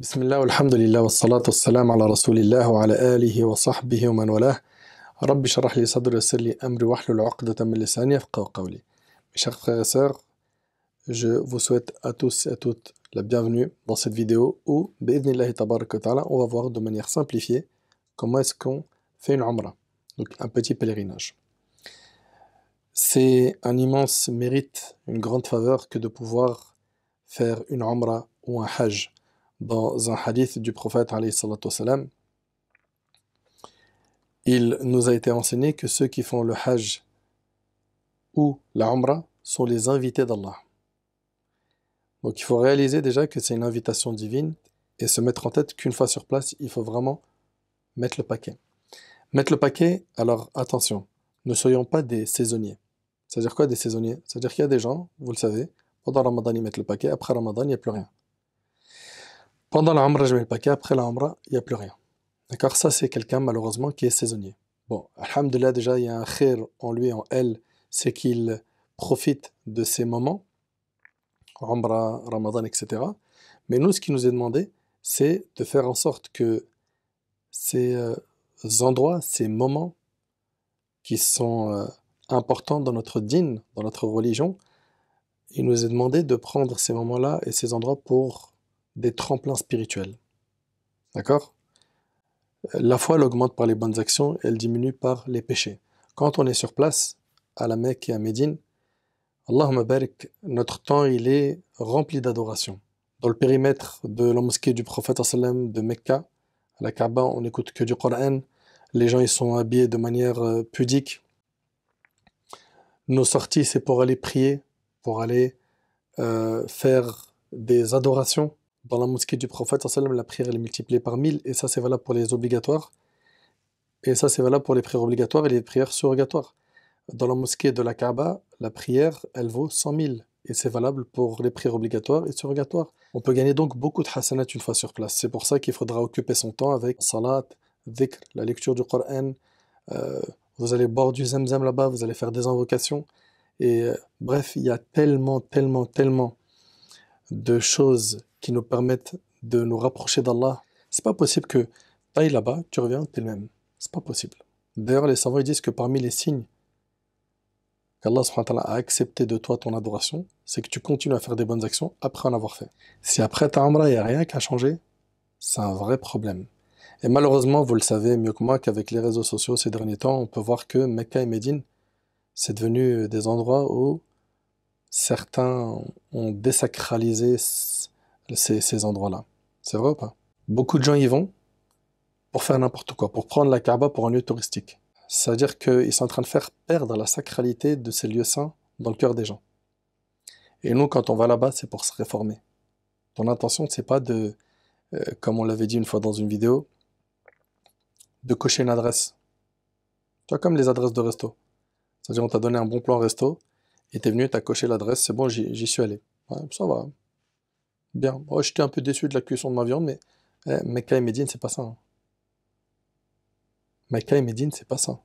Bismillah, alhamdulillah, wa salatu wa salam ala rasulillah wa ala alihi wa sahbihi wa man walah. Rabbi sharah li sadri wa sirli amri wa ahlul uqdatan min lisani yafqahu qawli. Mes chers frères et sœurs, je vous souhaite à tous et à toutes la bienvenue dans cette vidéo où, bi'idhnillahi tabarak wa ta'ala, on va voir de manière simplifiée comment est-ce qu'on fait une umrah, donc un petit pèlerinage. C'est un immense mérite, une grande faveur que de pouvoir faire une umrah ou un hajj. Dans un hadith du prophète alayhi salatu wassalam, il nous a été enseigné que ceux qui font le hajj ou la umrah sont les invités d'Allah. Donc il faut réaliser déjà que c'est une invitation divine et se mettre en tête qu'une fois sur place, il faut vraiment mettre le paquet. Mettre le paquet, alors attention, ne soyons pas des saisonniers. C'est-à-dire quoi des saisonniers? C'est-à-dire qu'il y a des gens, vous le savez, pendant Ramadan ils mettent le paquet, après Ramadan il n'y a plus rien. Pendant la Umrah, je mets le paquet, après la Umrah, il n'y a plus rien. D'accord? Ça, c'est quelqu'un, malheureusement, qui est saisonnier. Bon, alhamdulillah, déjà, il y a un khir en lui et en elle, c'est qu'il profite de ces moments, Umrah, Ramadan, etc. Mais nous, ce qui nous est demandé, c'est de faire en sorte que ces endroits, ces moments qui sont importants dans notre din, dans notre religion, il nous est demandé de prendre ces moments-là et ces endroits pour des tremplins spirituels. D'accord? La foi, elle augmente par les bonnes actions, elle diminue par les péchés. Quand on est sur place, à la Mecque et à Médine, Allahumma barik, notre temps, il est rempli d'adoration. Dans le périmètre de la mosquée du prophète sallam de Mecca, à la Kaaba, on n'écoute que du Qur'an, les gens, ils sont habillés de manière pudique. Nos sorties, c'est pour aller prier, pour aller faire des adorations. Dans la mosquée du prophète, la prière elle est multipliée par 1000, et ça c'est valable pour les obligatoires, et ça c'est valable pour les prières obligatoires et les prières surrogatoires. Dans la mosquée de la Kaaba, la prière elle vaut 100 000, et c'est valable pour les prières obligatoires et surrogatoires. On peut gagner donc beaucoup de Hassanat une fois sur place. C'est pour ça qu'il faudra occuper son temps avec Salat, dhikr, la lecture du Qur'an, vous allez boire du Zamzam là-bas, vous allez faire des invocations, et bref, il y a tellement de choses qui nous permettent de nous rapprocher d'Allah. C'est pas possible que tu ailles là-bas, tu reviens, tu es le même. C'est pas possible. D'ailleurs, les savants disent que parmi les signes qu'Allah a accepté de toi ton adoration, c'est que tu continues à faire des bonnes actions après en avoir fait. Si après ta umrah, il n'y a rien qu'à changer, c'est un vrai problème. Et malheureusement, vous le savez mieux que moi, qu'avec les réseaux sociaux ces derniers temps, on peut voir que Mecca et Médine, c'est devenu des endroits où certains ont désacralisé ces endroits-là. C'est vrai ou pas? Beaucoup de gens y vont pour faire n'importe quoi, pour prendre la Kaaba pour un lieu touristique. C'est-à-dire qu'ils sont en train de faire perdre la sacralité de ces lieux saints dans le cœur des gens. Et nous, quand on va là-bas, c'est pour se réformer. Ton intention, c'est pas de, comme on l'avait dit une fois dans une vidéo, de cocher une adresse. Tu vois, comme les adresses de resto. C'est-à-dire, on t'a donné un bon plan resto, et t'es venu, t'as coché l'adresse, c'est bon, j'y suis allé. Ouais, ça va. Bien, oh, j'étais un peu déçu de la cuisson de ma viande, mais Mecca et Médine, c'est pas ça. Hein. Mecca et Médine, c'est pas ça.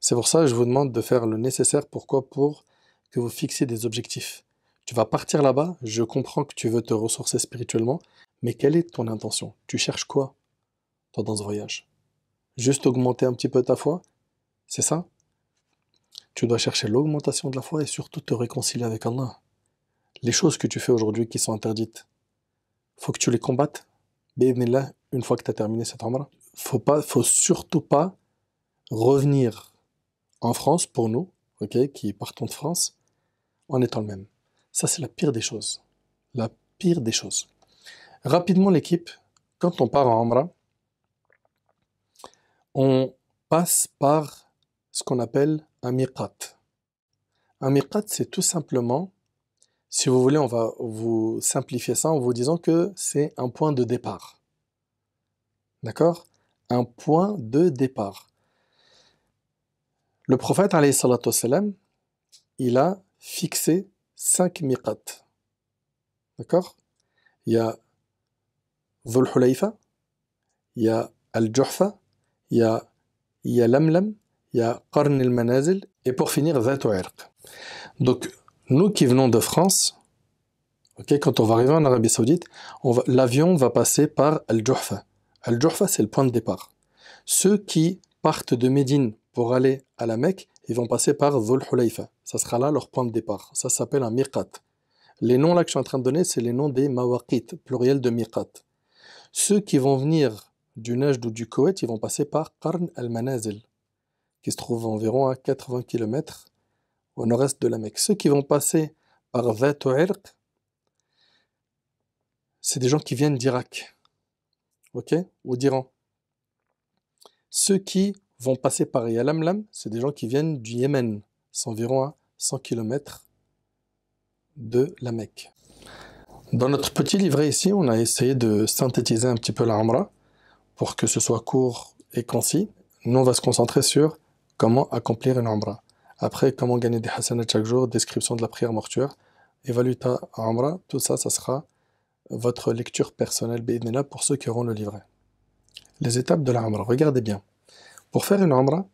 C'est pour ça que je vous demande de faire le nécessaire. Pourquoi? Pour que vous fixiez des objectifs. Tu vas partir là-bas, je comprends que tu veux te ressourcer spirituellement, mais quelle est ton intention? Tu cherches quoi, toi, dans ce voyage? Juste augmenter un petit peu ta foi? C'est ça? Tu dois chercher l'augmentation de la foi et surtout te réconcilier avec Allah. Les choses que tu fais aujourd'hui qui sont interdites, faut que tu les combattes, bi'idhnillah, une fois que tu as terminé cette umrah. Faut surtout pas revenir en France, pour nous, okay, qui partons de France, en étant le même. Ça, c'est la pire des choses. La pire des choses. Rapidement, l'équipe, quand on part en umrah, on passe par ce qu'on appelle un miqat. Un miqat, c'est tout simplement, si vous voulez, on va vous simplifier ça en vous disant que c'est un point de départ. D'accord? Un point de départ. Le prophète, alayhi salatu wassalam, il a fixé 5 miqats. D'accord? Il y a Dhul-Hulaifa, il y a Al-Juhfa, il y a Yalamlam, il y a Qarn et pour finir, Zat. Donc, nous qui venons de France, Okay, quand on va arriver en Arabie Saoudite, l'avion va passer par Al-Juhfa. Al-Juhfa, c'est le point de départ. Ceux qui partent de Médine pour aller à la Mecque, ils vont passer par Dhul-Hulaifa. Ça sera là leur point de départ. Ça s'appelle un miqat. Les noms là que je suis en train de donner, c'est les noms des mawaqites, pluriel de miqat. Ceux qui vont venir du Najd ou du Koweït, ils vont passer par Qarn al-Manazil, qui se trouve environ à 80 km au nord-est de la Mecque. Ceux qui vont passer par Dhatu'irq, c'est des gens qui viennent d'Irak, ou d'Iran. Ceux qui vont passer par Yalamlam, c'est des gens qui viennent du Yémen. C'est environ à 100 km de la Mecque. Dans notre petit livret ici, on a essayé de synthétiser un petit peu la Umrah pour que ce soit court et concis. Nous, on va se concentrer sur comment accomplir une Umrah. Après, comment gagner des Hassanat chaque jour, description de la prière mortuaire, évalue ta Umrah, tout ça, ça sera votre lecture personnelle B'idnillah pour ceux qui auront le livret. Les étapes de la Umrah, regardez bien. Pour faire une Umrah,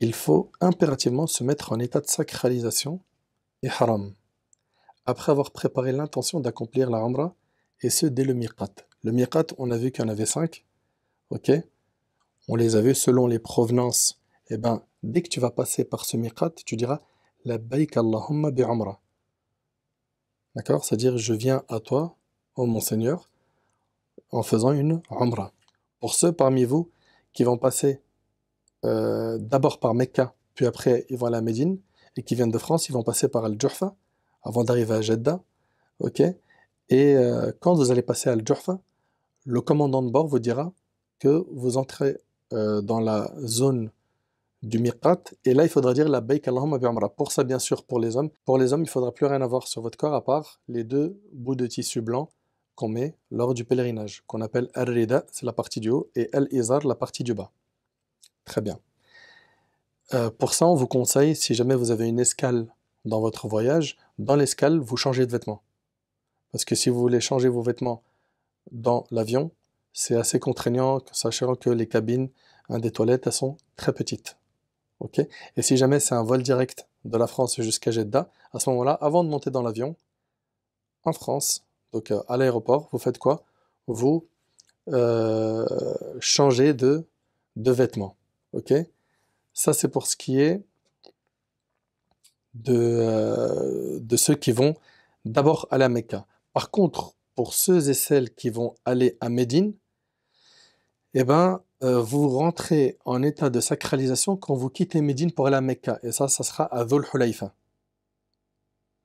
il faut impérativement se mettre en état de sacralisation et haram, après avoir préparé l'intention d'accomplir la Umrah, et ce dès le miqat. Le miqat, on a vu qu'il y en avait 5, on les a vus selon les provenances. Et bien, dès que tu vas passer par ce miqat, tu diras « Labbayka Allahumma bi-'Umrah ». D'accord? C'est-à-dire « Je viens à toi, ô mon Seigneur », en faisant une Umrah. Pour ceux parmi vous qui vont passer d'abord par Mecca, puis après ils vont à la Médine, et qui viennent de France, ils vont passer par Al-Juhfa, avant d'arriver à Jeddah, et quand vous allez passer à Al-Juhfa, le commandant de bord vous dira que vous entrez dans la zone du miqat, et là il faudra dire Labbayka Allahumma bi-'Umrah. Pour ça, bien sûr, pour les hommes il ne faudra plus rien avoir sur votre corps à part les deux bouts de tissu blanc qu'on met lors du pèlerinage, qu'on appelle Al-Rida, c'est la partie du haut, et Al-Izar, la partie du bas. Très bien. Pour ça, on vous conseille, si jamais vous avez une escale dans votre voyage, dans l'escale, vous changez de vêtements. Parce que si vous voulez changer vos vêtements dans l'avion, c'est assez contraignant, sachant que les cabines des toilettes, elles sont très petites. Et si jamais c'est un vol direct de la France jusqu'à Jeddah, à ce moment-là, avant de monter dans l'avion, en France, donc à l'aéroport, vous faites quoi? Vous changez de vêtements. Ça, c'est pour ce qui est de ceux qui vont d'abord à la Mecca. Par contre, pour ceux et celles qui vont aller à Médine, vous rentrez en état de sacralisation quand vous quittez Médine pour aller à Mecca. Et ça, ça sera à Dhul-Hulaifa.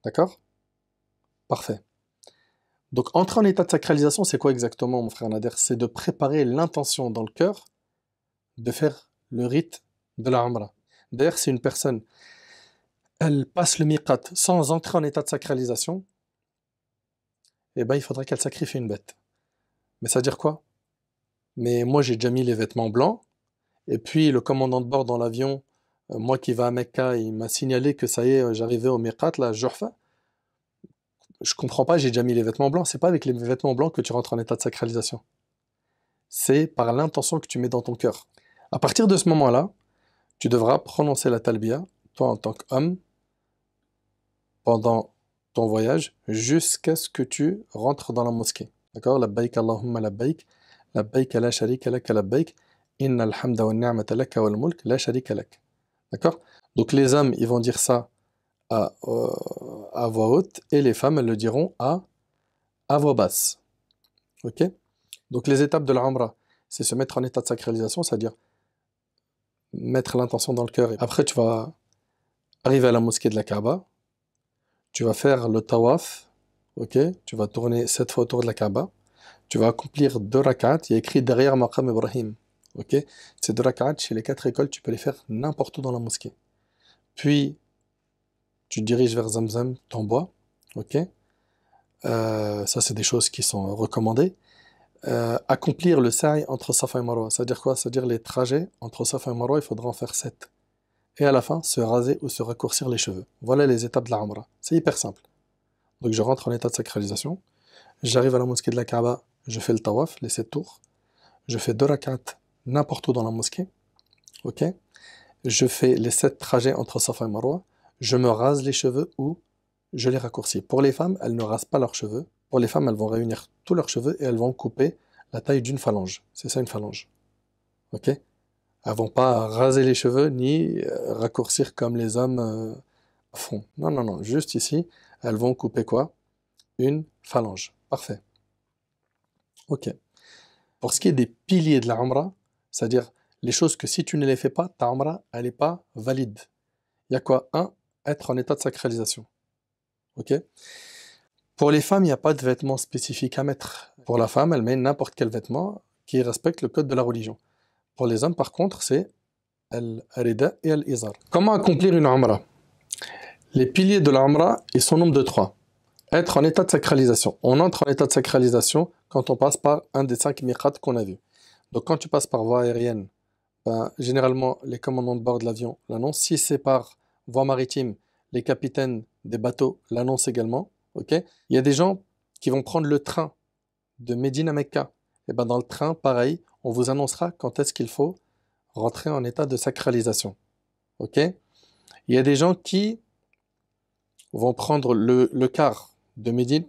D'accord? Parfait. Donc, entrer en état de sacralisation, c'est quoi exactement, mon frère Nader? C'est de préparer l'intention dans le cœur de faire le rite de la Umrah. D'ailleurs, si une personne elle passe le miqat sans entrer en état de sacralisation, il faudra qu'elle sacrifie une bête. Mais ça veut dire quoi? Mais moi, j'ai déjà mis les vêtements blancs, et puis le commandant de bord dans l'avion, moi qui vais à Mecca, il m'a signalé que ça y est, j'arrivais au miqat, là, Juhfa. Je comprends pas, j'ai déjà mis les vêtements blancs. C'est pas avec les vêtements blancs que tu rentres en état de sacralisation. C'est par l'intention que tu mets dans ton cœur. À partir de ce moment-là, tu devras prononcer la Talbiya, toi en tant qu'homme, pendant ton voyage, jusqu'à ce que tu rentres dans la mosquée. D'accord? Labbayka Allahumma labbayk, labbayka la sharika laka labbayk, inna alhamda wa ni'mata laka wal mulk la sharika lak. D'accord? Donc les hommes, ils vont dire ça à voix haute, et les femmes, elles le diront à voix basse. Donc les étapes de la Umrah, c'est se mettre en état de sacralisation, c'est-à-dire mettre l'intention dans le cœur. Après, tu vas arriver à la mosquée de la Kaaba, tu vas faire le Tawaf, tu vas tourner 7 fois autour de la Kaaba, tu vas accomplir 2 rakats, il y a écrit derrière maqam Ibrahim. Ces 2 rakats, chez les 4 écoles, tu peux les faire n'importe où dans la mosquée. Puis, tu te diriges vers Zamzam, t'en bois. Ça, c'est des choses qui sont recommandées. Accomplir le sa'i entre Safa et Marwa. Ça veut dire quoi? Ça veut dire les trajets entre Safa et Marwa, il faudra en faire 7. Et à la fin, se raser ou se raccourcir les cheveux. Voilà les étapes de la Umrah. C'est hyper simple. Donc je rentre en état de sacralisation. J'arrive à la mosquée de la Kaaba, je fais le tawaf, les 7 tours. Je fais 2 rakats n'importe où dans la mosquée. Je fais les 7 trajets entre Safa et Marwa. Je me rase les cheveux ou je les raccourcis. Pour les femmes, elles ne rasent pas leurs cheveux. Pour les femmes, elles vont réunir tous leurs cheveux et elles vont couper la taille d'une phalange. C'est ça, une phalange. Ok ? Elles ne vont pas raser les cheveux ni raccourcir comme les hommes font. Non, non, non. Juste ici, elles vont couper quoi ? Une phalange. Parfait. Ok. Pour ce qui est des piliers de la Umrah, c'est-à-dire les choses que si tu ne les fais pas, ta Umrah, elle n'est pas valide. Il y a quoi? 1. Être en état de sacralisation. Ok. Pour les femmes, il n'y a pas de vêtements spécifiques à mettre. Pour la femme, elle met n'importe quel vêtement qui respecte le code de la religion. Pour les hommes, par contre, c'est Al-Rida et Al-Izar. Comment accomplir une Umrah? Les piliers de la Umrah, ils sont nombre de 3. Être en état de sacralisation. On entre en état de sacralisation quand on passe par un des 5 miqats qu'on a vu. Donc quand tu passes par voie aérienne, ben, généralement les commandants de bord de l'avion l'annoncent. Si c'est par voie maritime, les capitaines des bateaux l'annoncent également. Okay, il y a des gens qui vont prendre le train de Médine à Mecque. Et ben, dans le train, pareil, on vous annoncera quand est-ce qu'il faut rentrer en état de sacralisation. Okay, il y a des gens qui vont prendre le car de Médine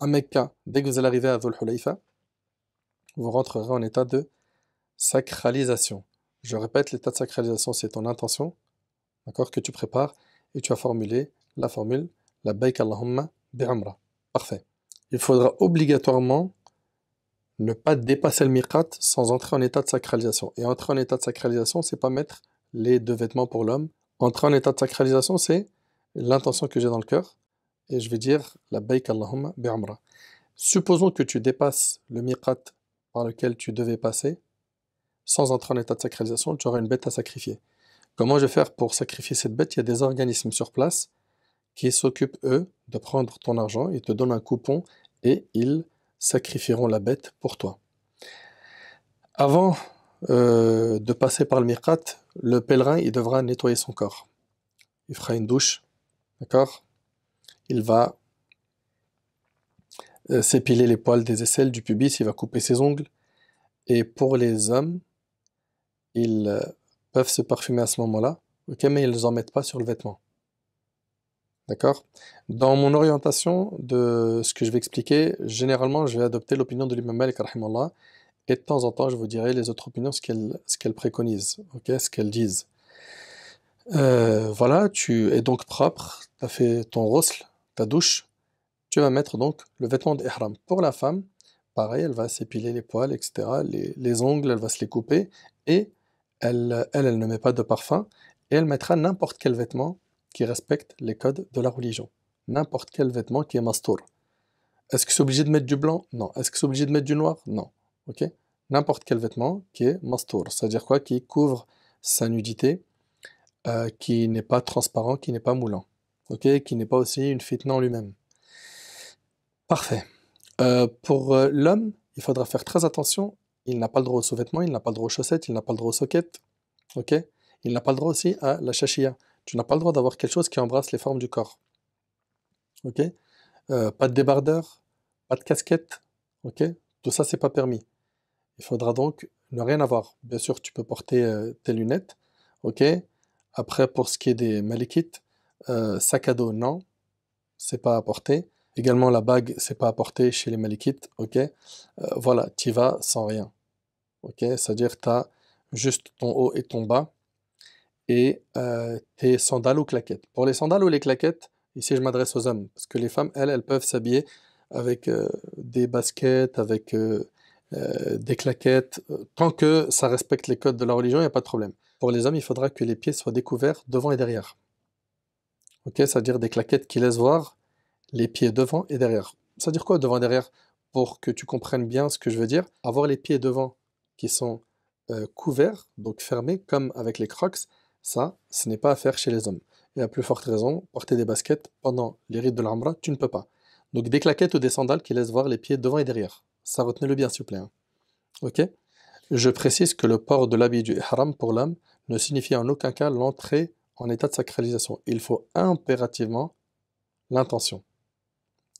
à Mecque. Dès que vous allez arriver à Dhul-Hulaifa, vous rentrerez en état de sacralisation. Je répète, l'état de sacralisation, c'est ton intention, d'accord, que tu prépares, et tu as formulé la formule Labbayka Allahumma bi-'Umrah. Parfait. Il faudra obligatoirement ne pas dépasser le miqat sans entrer en état de sacralisation. Et entrer en état de sacralisation, c'est pas mettre les 2 vêtements pour l'homme. Entrer en état de sacralisation, c'est l'intention que j'ai dans le cœur, et je vais dire Labbayka Allahumma bi-'Umrah. Supposons que tu dépasses le miqat par lequel tu devais passer, sans entrer en état de sacralisation, tu auras une bête à sacrifier. Comment je vais faire pour sacrifier cette bête? Il y a des organismes sur place qui s'occupent, eux, de prendre ton argent, ils te donnent un coupon et ils sacrifieront la bête pour toi. Avant de passer par le miqat, le pèlerin, il devra nettoyer son corps. Il fera une douche, d'accord? Il va s'épiler les poils des aisselles, du pubis, il va couper ses ongles. Et pour les hommes, ils peuvent se parfumer à ce moment-là, okay, mais ils ne en mettent pas sur le vêtement. D'accord? Dans mon orientation de ce que je vais expliquer, généralement, je vais adopter l'opinion de l'imam Malik, rahimallah, et de temps en temps, je vous dirai les autres opinions, ce qu'elles préconisent, okay, ce qu'elles disent. Voilà, tu es donc propre, tu as fait ton ghusl, ta douche, tu vas mettre donc le vêtement d'ihram. Pour la femme, pareil, elle va s'épiler les poils, etc., les ongles, elle va se les couper, et elle ne met pas de parfum, et elle mettra n'importe quel vêtement qui respecte les codes de la religion. N'importe quel vêtement qui est mastour. Est-ce que c'est obligé de mettre du blanc? Non. Est-ce que c'est obligé de mettre du noir? Non. Ok. N'importe quel vêtement qui est mastour, c'est-à-dire quoi? Qui couvre sa nudité, qui n'est pas transparent, qui n'est pas moulant, ok, qui n'est pas aussi une fitna en lui-même. Parfait. Pour l'homme, il faudra faire très attention. Il n'a pas le droit aux sous-vêtements, il n'a pas le droit aux chaussettes, il n'a pas le droit aux soquettes, ok. Il n'a pas le droit aussi à la chachia. Tu n'as pas le droit d'avoir quelque chose qui embrasse les formes du corps, ok. Pas de débardeur, pas de casquette, ok. Tout ça, c'est pas permis. Il faudra donc ne rien avoir. Bien sûr, tu peux porter tes lunettes, ok. Après, pour ce qui est des Malikites, sac à dos, non, c'est pas à porter. Également, la bague, c'est pas à porter chez les Malikites, ok. Voilà, tu y vas sans rien, ok. C'est-à-dire, tu as juste ton haut et ton bas, et tes sandales ou claquettes. Pour les sandales ou les claquettes, ici, je m'adresse aux hommes, parce que les femmes, elles peuvent s'habiller avec des baskets, avec des claquettes. Tant que ça respecte les codes de la religion, il n'y a pas de problème. Pour les hommes, il faudra que les pieds soient découverts devant et derrière. Ok, c'est-à-dire des claquettes qui laissent voir les pieds devant et derrière. Ça veut dire quoi, devant et derrière? Pour que tu comprennes bien ce que je veux dire, avoir les pieds devant qui sont couverts, donc fermés, comme avec les crocs, ça, ce n'est pas à faire chez les hommes. Et à plus forte raison, porter des baskets pendant les rites de l'Umrah, tu ne peux pas. Donc des claquettes ou des sandales qui laissent voir les pieds devant et derrière. Ça, retenez-le bien, s'il vous plaît, hein. Ok? Je précise que le port de l'habit du ihram pour l'homme ne signifie en aucun cas l'entrée en état de sacralisation. Il faut impérativement l'intention.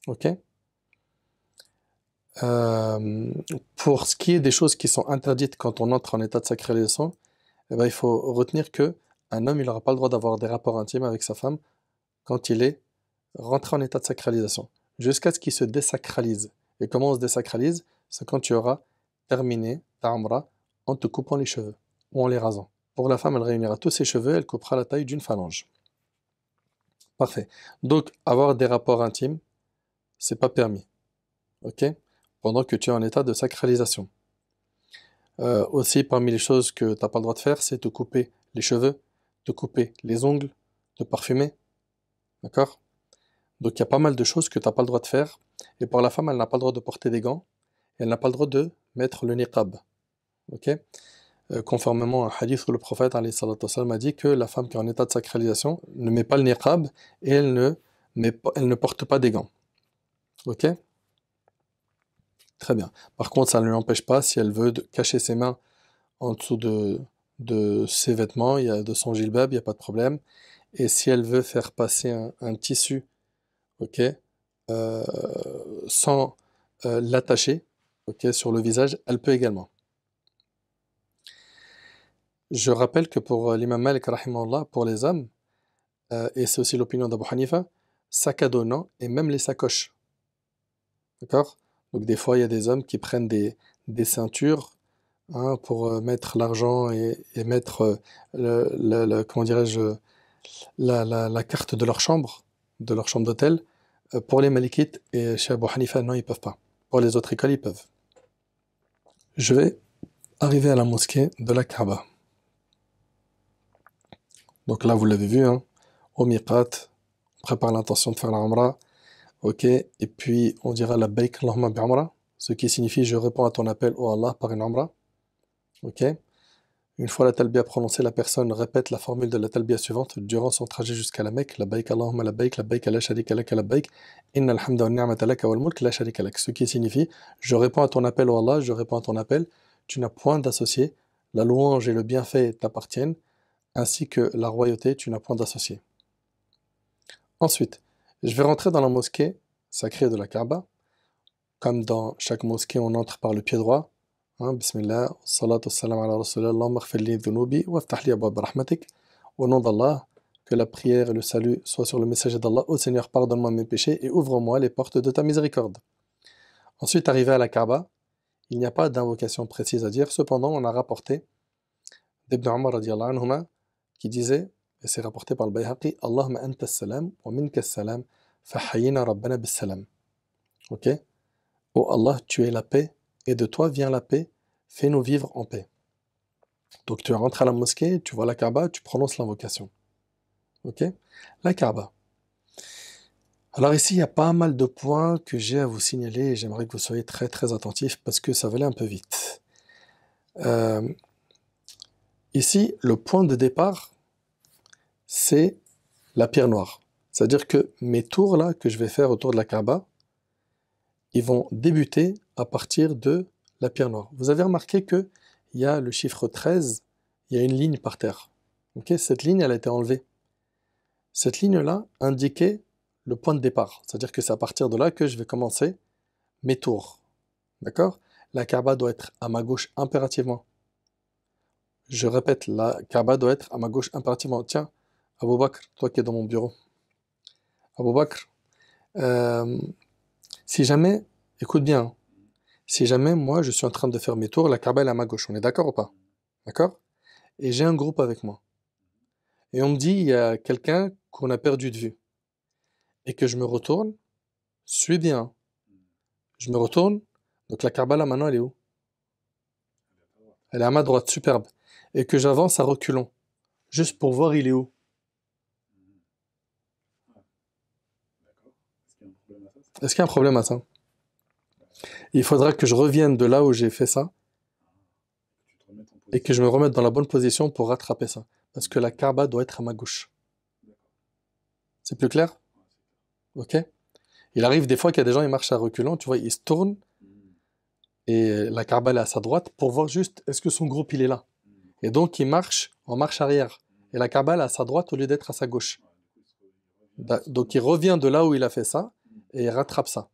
Ok. Pour ce qui est des choses qui sont interdites quand on entre en état de sacralisation, eh ben, il faut retenir qu'un homme n'aura pas le droit d'avoir des rapports intimes avec sa femme quand il est rentrer en état de sacralisation, jusqu'à ce qu'il se désacralise. Et comment on se désacralise? C'est quand tu auras terminé ta Umrah en te coupant les cheveux ou en les rasant. Pour la femme, elle réunira tous ses cheveux, elle coupera la taille d'une phalange. Parfait. Donc, avoir des rapports intimes, c'est pas permis. Ok? Pendant que tu es en état de sacralisation. Aussi, parmi les choses que tu n'as pas le droit de faire, c'est te couper les cheveux, te couper les ongles, te parfumer. D'accord? Donc, il y a pas mal de choses que tu n'as pas le droit de faire. Et pour la femme, elle n'a pas le droit de porter des gants. Elle n'a pas le droit de mettre le niqab. Ok? Conformément à un hadith où le prophète a dit que la femme qui est en état de sacralisation ne met pas le niqab et elle ne porte pas des gants. Ok? Très bien. Par contre, ça ne l'empêche pas, si elle veut cacher ses mains en dessous de ses vêtements, de son jilbab, il n'y a pas de problème. Et si elle veut faire passer un tissu, ok, sans l'attacher, ok, sur le visage, elle peut également. Je rappelle que pour l'imam Malik, rahimahullah, pour les hommes, et c'est aussi l'opinion d'Abu Hanifa, sac à dos non, et même les sacoches. D'accord? Donc des fois, il y a des hommes qui prennent des ceintures, hein, pour mettre l'argent et mettre comment dirais-je, la carte de leur chambre d'hôtel. Pour les Malikites et chez Abu Hanifa, non, ils ne peuvent pas. Pour les autres écoles, ils peuvent. Je vais arriver à la mosquée de la Kaaba. Donc là, vous l'avez vu, hein, au miqat, on prépare l'intention de faire la Umrah, ok, et puis on dira Labbayka Allahumma bi-'Umrah, ce qui signifie je réponds à ton appel au Allah par une Umrah, ok. Une fois la Talbiya prononcée, la personne répète la formule de la Talbiya suivante durant son trajet jusqu'à la Mecque, Labbayka Allahumma labbayka la sharika lak labbayk, innal hamda wan ni'mata lak wal mulk la sharika lak, ce qui signifie je réponds à ton appel au Allah, je réponds à ton appel, tu n'as point d'associé, la louange et le bienfait t'appartiennent, ainsi que la royauté, tu n'as point d'associé. Ensuite, je vais rentrer dans la mosquée sacrée de la Kaaba. Comme dans chaque mosquée, on entre par le pied droit. Hein, Bismillah, salat wa salam ala rasulillah, Allahumma ighfirli dhunubi wa iftah li abwaab rahmatik. Au nom d'Allah, que la prière et le salut soient sur le messager d'Allah. Ô Seigneur, pardonne-moi mes péchés et ouvre-moi les portes de ta miséricorde. Ensuite, arrivé à la Kaaba, il n'y a pas d'invocation précise à dire. Cependant, on a rapporté d'Ibn Umar radiyallahu anhuma, qui disait, et c'est rapporté par le Bayhaqi, Allahumma anta salam wa minka salam fahayyina rabbana bis salam. Ok? Oh Allah, tu es la paix, et de toi vient la paix, fais-nous vivre en paix. Donc tu rentres à la mosquée, tu vois la Kaaba, tu prononces l'invocation. Ok? La Kaaba. Alors ici, il y a pas mal de points que j'ai à vous signaler, et j'aimerais que vous soyez très très attentifs, parce que ça va aller un peu vite. Ici, le point de départ, c'est la pierre noire. C'est-à-dire que mes tours là, que je vais faire autour de la Kaaba, ils vont débuter à partir de la pierre noire. Vous avez remarqué qu'il y a le chiffre 13, il y a une ligne par terre. Okay, cette ligne, elle a été enlevée. Cette ligne-là indiquait le point de départ. C'est-à-dire que c'est à partir de là que je vais commencer mes tours. D'accord? La Kaaba doit être à ma gauche impérativement. Je répète, la Kaaba doit être à ma gauche impérativement. Tiens, Abou Bakr, toi qui es dans mon bureau. Abou Bakr, si jamais, écoute bien, si jamais moi je suis en train de faire mes tours, la Kaaba est à ma gauche, on est d'accord ou pas? D'accord? Et j'ai un groupe avec moi. Et on me dit, il y a quelqu'un qu'on a perdu de vue. Et que je me retourne, suis bien. Je me retourne, donc la Kaaba là maintenant elle est où? Elle est à ma droite, superbe. Et que j'avance à reculons, juste pour voir il est où. Est-ce qu'il y a un problème à ça? Il faudra que je revienne de là où j'ai fait ça et que je me remette dans la bonne position pour rattraper ça. Parce que la Kaaba doit être à ma gauche. C'est plus clair? Ok? Il arrive des fois qu'il y a des gens qui marchent à reculons, tu vois, ils se tournent et la Kaaba est à sa droite pour voir juste est-ce que son groupe il est là. Et donc, il marche en marche arrière. Et la Kaaba est à sa droite au lieu d'être à sa gauche. Donc, il revient de là où il a fait ça et il rattrape ça.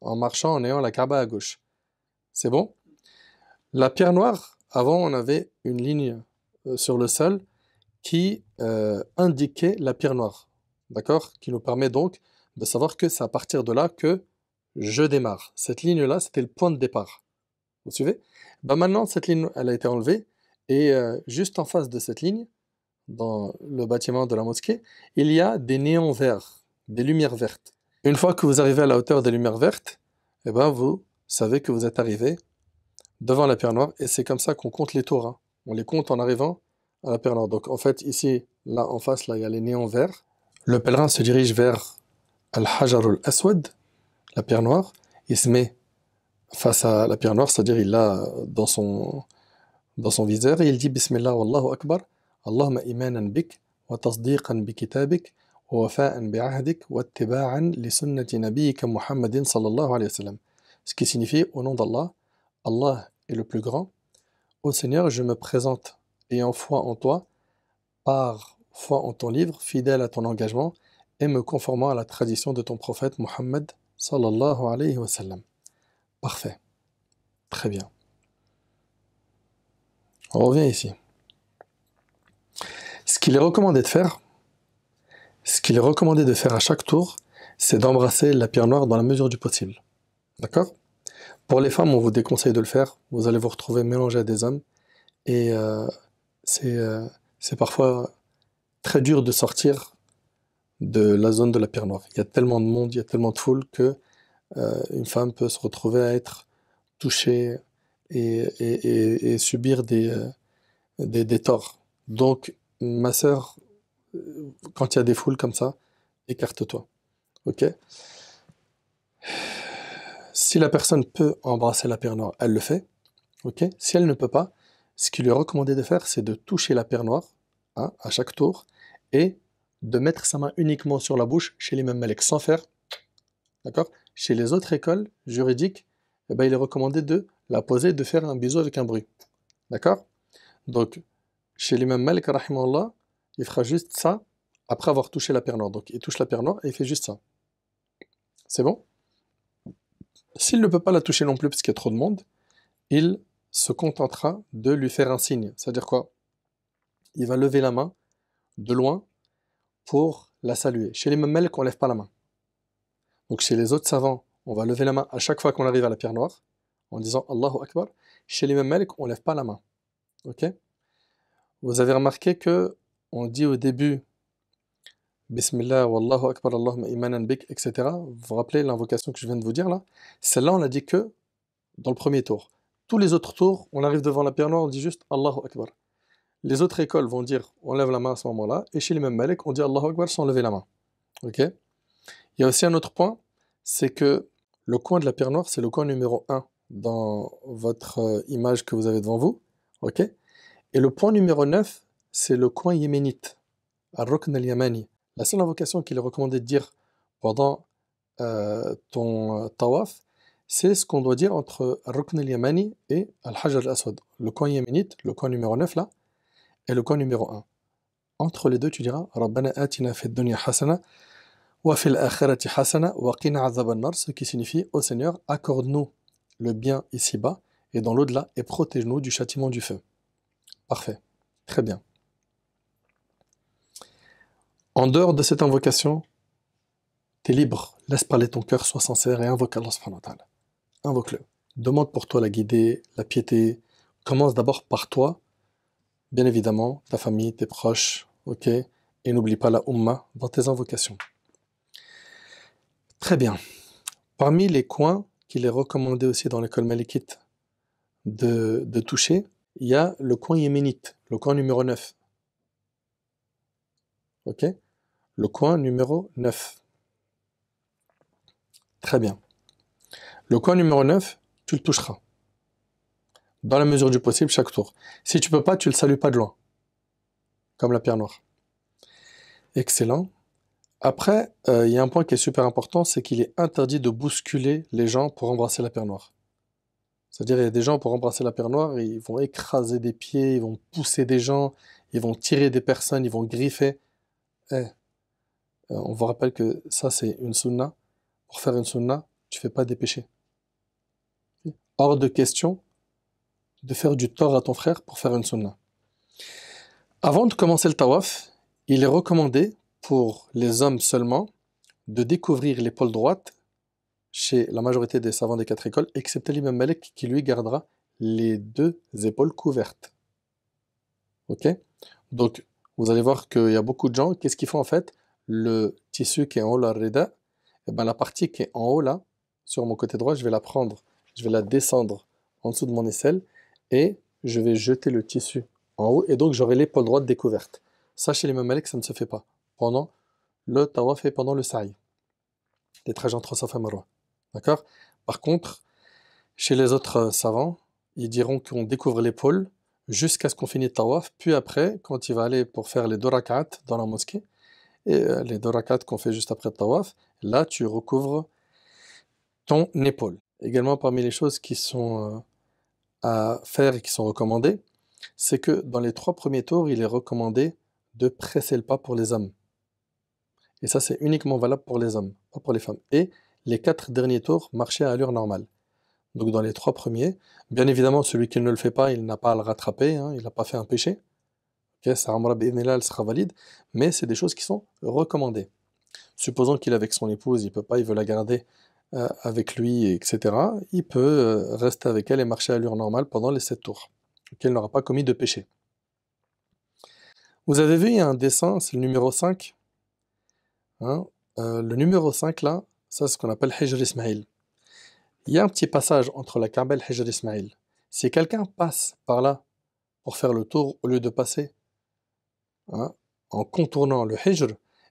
En marchant, en ayant la Kaaba à gauche. C'est bon? La pierre noire, avant, on avait une ligne sur le sol qui indiquait la pierre noire. D'accord? Qui nous permet donc de savoir que c'est à partir de là que je démarre. Cette ligne-là, c'était le point de départ. Vous suivez? Ben maintenant, cette ligne, elle a été enlevée, et juste en face de cette ligne, dans le bâtiment de la mosquée, il y a des néons verts, des lumières vertes. Une fois que vous arrivez à la hauteur des lumières vertes, eh ben vous savez que vous êtes arrivé devant la pierre noire, et c'est comme ça qu'on compte les tours, hein. On les compte en arrivant à la pierre noire. Donc en fait, ici, là en face, là, il y a les néons verts. Le pèlerin se dirige vers Al-Hajar al-Aswad, la pierre noire. Il se met face à la pierre noire, c'est-à-dire il l'a dans son viseur, et il dit Bismillah wallahu akbar, Allahumma imanan bik, wa tasdiqan bi kitabik, wa wafa'an bi ahdik, wa ittiba'an li sunnati nabiyyika Muhammadin sallallahu alayhi wa sallam. Ce qui signifie au nom d'Allah, Allah est le plus grand. Ô Seigneur, je me présente ayant foi en toi, par foi en ton livre, fidèle à ton engagement et me conformant à la tradition de ton prophète Muhammad sallallahu alayhi wa sallam. Parfait. Très bien. On revient ici. Ce qu'il est recommandé de faire, à chaque tour, c'est d'embrasser la pierre noire dans la mesure du possible. D'accord? Pour les femmes, on vous déconseille de le faire. Vous allez vous retrouver mélangé à des hommes. Et c'est parfois très dur de sortir de la zone de la pierre noire. Il y a tellement de monde, il y a tellement de foule que une femme peut se retrouver à être touchée et subir des torts. Donc, ma sœur, quand il y a des foules comme ça, écarte-toi. Ok ? Si la personne peut embrasser la pierre noire, elle le fait. Ok ? Si elle ne peut pas, ce qu'il lui est recommandé de faire, c'est de toucher la pierre noire, hein, à chaque tour, et de mettre sa main uniquement sur la bouche chez l'imam Malik, sans faire. D'accord ? Chez les autres écoles juridiques, eh ben, il est recommandé de la poser et de faire un bisou avec un bruit. D'accord ? Donc, chez l'imam Malik, rahimahullah, il fera juste ça après avoir touché la pierre noire. Donc, il touche la pierre noire et il fait juste ça. C'est bon ? S'il ne peut pas la toucher non plus parce qu'il y a trop de monde, il se contentera de lui faire un signe. C'est-à-dire quoi? Il va lever la main de loin pour la saluer. Chez les mamelles, on ne lève pas la main. Donc chez les autres savants, on va lever la main à chaque fois qu'on arrive à la pierre noire en disant Allahu Akbar. Chez les mamelles, on ne lève pas la main. Ok? Vous avez remarqué que on dit au début Bismillah, Wallahu Akbar, Allahumma imanan bik, etc. Vous vous rappelez l'invocation que je viens de vous dire là? Celle-là, on l'a dit que dans le premier tour. Tous les autres tours, on arrive devant la pierre noire, on dit juste Allahu Akbar. Les autres écoles vont dire, on lève la main à ce moment-là, et chez les mêmes Malik, on dit Allahu Akbar sans lever la main. Ok? Il y a aussi un autre point, c'est que le coin de la pierre noire, c'est le coin numéro 1 dans votre image que vous avez devant vous. Ok? Et le point numéro 9, c'est le coin yéménite, Ar-Rukn al-Yamani. La seule invocation qu'il est recommandé de dire pendant ton tawaf, c'est ce qu'on doit dire entre Rukn al-Yamani et Al-Hajar al-Aswad. Le coin yéménite, le coin numéro 9 là, et le coin numéro 1. Entre les deux, tu diras Rabbana atina fid dunya hasana wa fil akhirati hasana wa qina adhaban nar, ce qui signifie ô Seigneur, accorde-nous le bien ici-bas et dans l'au-delà et protège-nous du châtiment du feu. Parfait. Très bien. En dehors de cette invocation, t'es libre. Laisse parler ton cœur, sois sincère et invoque Allah subhanahu wa ta'ala. Invoque-le. Demande pour toi la guider, la piété. Commence d'abord par toi, bien évidemment, ta famille, tes proches, ok? Et n'oublie pas la umma dans tes invocations. Très bien. Parmi les coins qu'il est recommandé aussi dans l'école malikite de toucher, il y a le coin yéménite, le coin numéro 9. Ok? Le coin numéro 9. Très bien. Le coin numéro 9, tu le toucheras. Dans la mesure du possible, chaque tour. Si tu ne peux pas, tu ne le salues pas de loin. Comme la pierre noire. Excellent. Après, il y a un point qui est super important, c'est qu'il est interdit de bousculer les gens pour embrasser la pierre noire. C'est-à-dire, il y a des gens pour embrasser la pierre noire, ils vont écraser des pieds, ils vont pousser des gens, ils vont tirer des personnes, ils vont griffer. On vous rappelle que ça, c'est une sunna. Pour faire une sunna, tu ne fais pas des péchés. Hors de question de faire du tort à ton frère pour faire une sunna. Avant de commencer le tawaf, il est recommandé pour les hommes seulement de découvrir l'épaule droite chez la majorité des savants des quatre écoles, excepté l'imam Malik qui lui gardera les deux épaules couvertes. Ok? Donc, vous allez voir qu'il y a beaucoup de gens, qu'est-ce qu'ils font en fait? Le tissu qui est en haut, la rida, et ben la partie qui est en haut là, sur mon côté droit, je vais la prendre, je vais la descendre en dessous de mon aisselle et je vais jeter le tissu en haut et donc j'aurai l'épaule droite découverte. Ça, chez l'imam Malik, ça ne se fait pas. Pendant le tawaf et pendant le sa'i, les trajets entre Safa et Marwa. D'accord? Par contre, chez les autres savants, ils diront qu'on découvre l'épaule jusqu'à ce qu'on finisse le tawaf, puis après, quand il va aller pour faire les deux rakats dans la mosquée, et les deux rakats qu'on fait juste après le tawaf, là, tu recouvres ton épaule. Également, parmi les choses qui sont à faire et qui sont recommandées, c'est que dans les 3 premiers tours, il est recommandé de presser le pas pour les hommes. Et ça, c'est uniquement valable pour les hommes, pas pour les femmes. Et les 4 derniers tours, marcher à allure normale. Donc dans les 3 premiers, bien évidemment, celui qui ne le fait pas, il n'a pas à le rattraper, hein, il n'a pas fait un péché. Okay, sa Umrah b'Idhnillah sera valide, mais c'est des choses qui sont recommandées. Supposons qu'il est avec son épouse, il peut pas, il veut la garder avec lui, etc. Il peut rester avec elle et marcher à allure normale pendant les 7 tours. Donc elle n'aura pas commis de péché. Vous avez vu, il y a un dessin, c'est le numéro 5. Hein, le numéro 5 là, ça c'est ce qu'on appelle Hijr Ismaïl. Il y a un petit passage entre la Kaaba et le Hijr Ismaïl. Si quelqu'un passe par là pour faire le tour au lieu de passer en contournant le Hijr,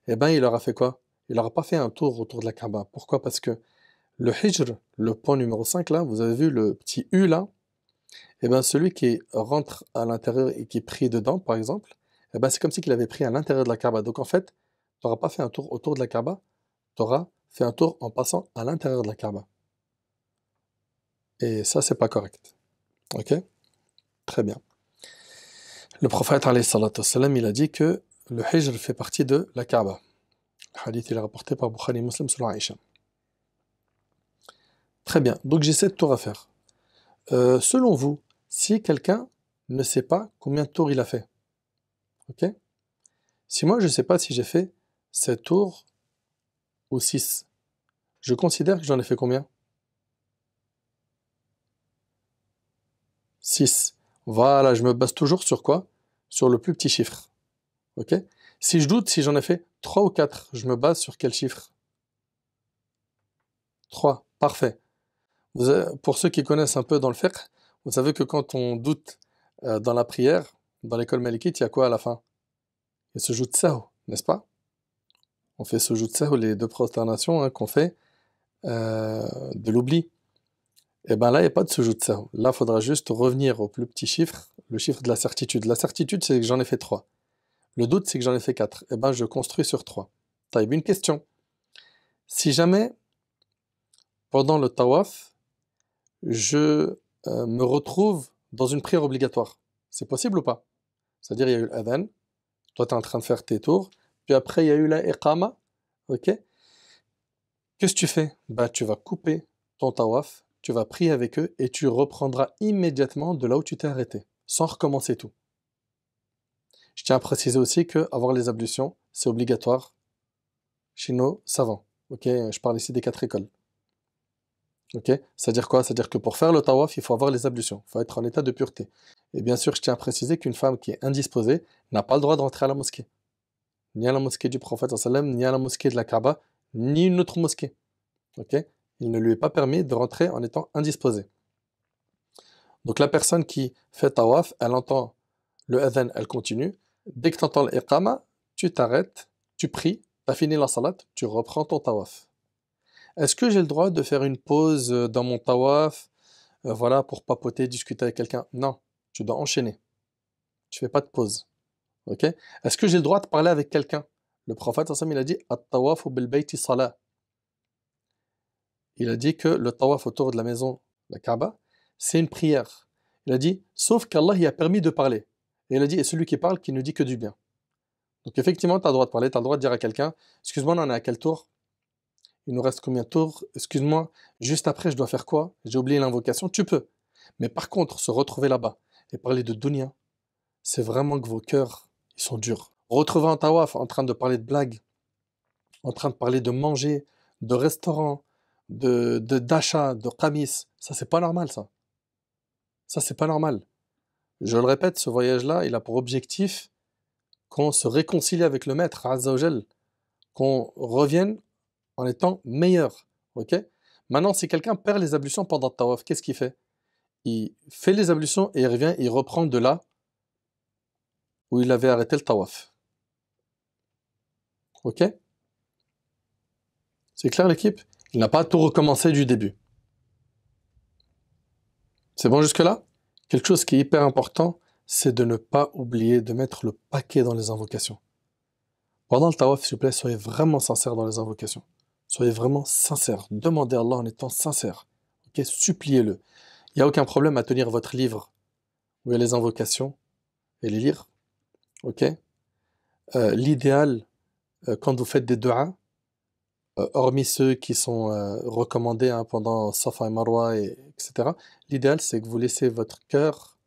eh bien il aura fait quoi? Il n'aura pas fait un tour autour de la Kaaba. Pourquoi? Parce que le Hijr, le point numéro 5 là, vous avez vu le petit U là, eh bien celui qui rentre à l'intérieur et qui prie dedans par exemple, eh bien c'est comme si il avait pris à l'intérieur de la Kaaba. Donc en fait, tu n'auras pas fait un tour autour de la Kaaba, tu auras fait un tour en passant à l'intérieur de la Kaaba. Et ça, c'est pas correct. Ok? Très bien. Le prophète, alayhi salatu wassalam, il a dit que le Hijr fait partie de la Kaaba. Le hadith, il est rapporté par Abu Hanifa Muslim selon Aïcha. Très bien. Donc, j'ai 7 tours à faire. Selon vous, si quelqu'un ne sait pas combien de tours il a fait, ok? Si moi, je ne sais pas si j'ai fait 7 tours ou 6, je considère que j'en ai fait combien? 6. Voilà, je me base toujours sur quoi? Sur le plus petit chiffre. Ok? Si je doute si j'en ai fait 3 ou 4, je me base sur quel chiffre? 3. Parfait. Pour ceux qui connaissent un peu dans le fiqh, vous savez que quand on doute dans la prière, dans l'école malikite, il y a quoi à la fin? Il y a sujoud sahw, n'est-ce pas? On fait sujoud sahw, les 2 prosternations hein, qu'on fait de l'oubli. Et bien là, il n'y a pas de sujoud sahw. Là, il faudra juste revenir au plus petit chiffre, le chiffre de la certitude. La certitude, c'est que j'en ai fait 3. Le doute, c'est que j'en ai fait 4. Et bien, je construis sur 3. Taïb, une question. Si jamais, pendant le tawaf, je me retrouve dans une prière obligatoire, c'est possible ou pas? C'est-à-dire, il y a eu l'adhan, toi, tu es en train de faire tes tours, puis après, il y a eu la iqama, ok? Qu'est-ce que tu fais? Bah, tu vas couper ton tawaf, tu vas prier avec eux et tu reprendras immédiatement de là où tu t'es arrêté, sans recommencer tout. Je tiens à préciser aussi qu'avoir les ablutions, c'est obligatoire chez nos savants. Ok, je parle ici des 4 écoles. Ok, c'est-à-dire quoi? C'est-à-dire que pour faire le tawaf, il faut avoir les ablutions, il faut être en état de pureté. Et bien sûr, je tiens à préciser qu'une femme qui est indisposée n'a pas le droit de rentrer à la mosquée. Ni à la mosquée du prophète, ni à la mosquée de la Kaaba, ni une autre mosquée. Ok? Il ne lui est pas permis de rentrer en étant indisposé. Donc la personne qui fait tawaf, elle entend le adhan, elle continue. Dès que tu entends l'iqama, tu t'arrêtes, tu pries, tu as fini la salat, tu reprends ton tawaf. Est-ce que j'ai le droit de faire une pause dans mon tawaf voilà, pour papoter, discuter avec quelqu'un? Non, tu dois enchaîner. Tu ne fais pas de pause. Okay? Est-ce que j'ai le droit de parler avec quelqu'un? Le prophète, il a dit « At-tawafu bil-bayti salat ». Il a dit que le tawaf autour de la maison, la Kaaba, c'est une prière. Il a dit, sauf qu'Allah y a permis de parler. Et il a dit, et celui qui parle, qui ne dit que du bien. Donc effectivement, tu as le droit de parler, tu as le droit de dire à quelqu'un, excuse-moi, on en est à quel tour? Il nous reste combien de tours? Excuse-moi, juste après, je dois faire quoi? J'ai oublié l'invocation, tu peux. Mais par contre, se retrouver là-bas et parler de dunya, c'est vraiment que vos cœurs, ils sont durs. Retrouver un tawaf en train de parler de blagues, en train de parler de manger, de restaurant, d'achat, de kamis. Ça, c'est pas normal, ça. Ça, c'est pas normal. Je le répète, ce voyage-là, il a pour objectif qu'on se réconcilie avec le Maître, Azza wa Jal, qu'on revienne en étant meilleur. Okay, maintenant, si quelqu'un perd les ablutions pendant le tawaf, qu'est-ce qu'il fait? Il fait les ablutions et il revient, il reprend de là où il avait arrêté le tawaf. Ok? C'est clair l'équipe? Il n'a pas tout recommencé du début. C'est bon jusque-là? Quelque chose qui est hyper important, c'est de ne pas oublier de mettre le paquet dans les invocations. Pendant le tawaf, s'il vous plaît, soyez vraiment sincères dans les invocations. Soyez vraiment sincères. Demandez à Allah en étant sincère. Ok? Suppliez-le. Il n'y a aucun problème à tenir votre livre où il y a les invocations et les lire. Ok. L'idéal, quand vous faites des duas, hormis ceux qui sont recommandés pendant Safa et Marwa, etc., l'idéal, c'est que vous laissez votre cœur